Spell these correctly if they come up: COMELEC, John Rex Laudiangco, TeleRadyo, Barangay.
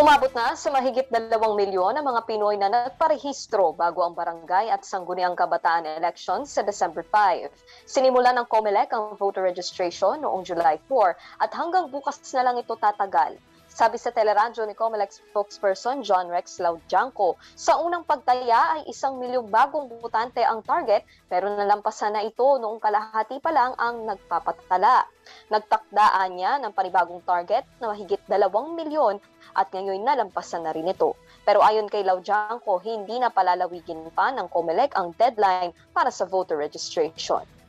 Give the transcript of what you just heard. Umabot na sa mahigit 2 milyon ang mga Pinoy na nagparehistro bago ang barangay at sangguniang kabataan elections sa December 5. Sinimulan ng COMELEC ang voter registration noong July 4 at hanggang bukas na lang ito tatagal. Sabi sa TeleRadyo ni COMELEC spokesperson John Rex Laudiangco, sa unang pagtaya ay 1 milyong bagong botante ang target pero nalampasan na ito noong kalahati pa lang ang nagpapatala. Nagtakdaan niya ng panibagong target na mahigit 2 milyon at ngayon nalampasan na rin ito. Pero ayon kay Laudiangco, hindi na palalawigin pa ng COMELEC ang deadline para sa voter registration.